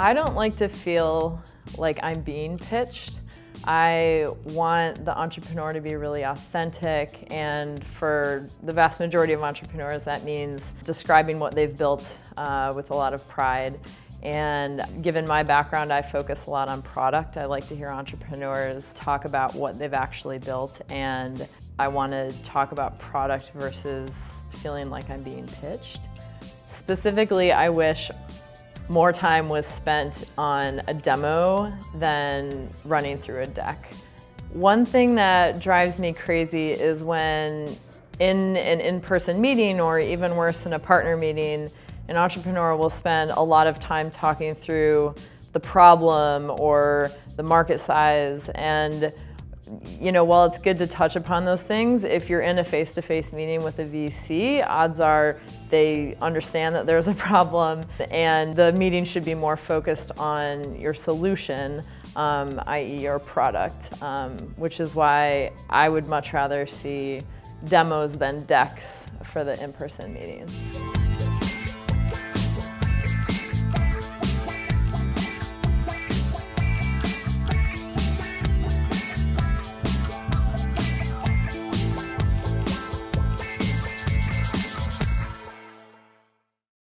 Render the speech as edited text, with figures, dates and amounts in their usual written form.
I don't like to feel like I'm being pitched. I want the entrepreneur to be really authentic, and for the vast majority of entrepreneurs that means describing what they've built with a lot of pride. And given my background, I focus a lot on product. I like to hear entrepreneurs talk about what they've actually built, and I want to talk about product versus feeling like I'm being pitched. Specifically, I wish more time was spent on a demo than running through a deck. One thing that drives me crazy is when in an in-person meeting, or even worse, in a partner meeting, an entrepreneur will spend a lot of time talking through the problem or the market size. And you know, while it's good to touch upon those things, if you're in a face-to-face meeting with a VC, odds are they understand that there's a problem, and the meeting should be more focused on your solution, i.e. your product, which is why I would much rather see demos than decks for the in-person meetings.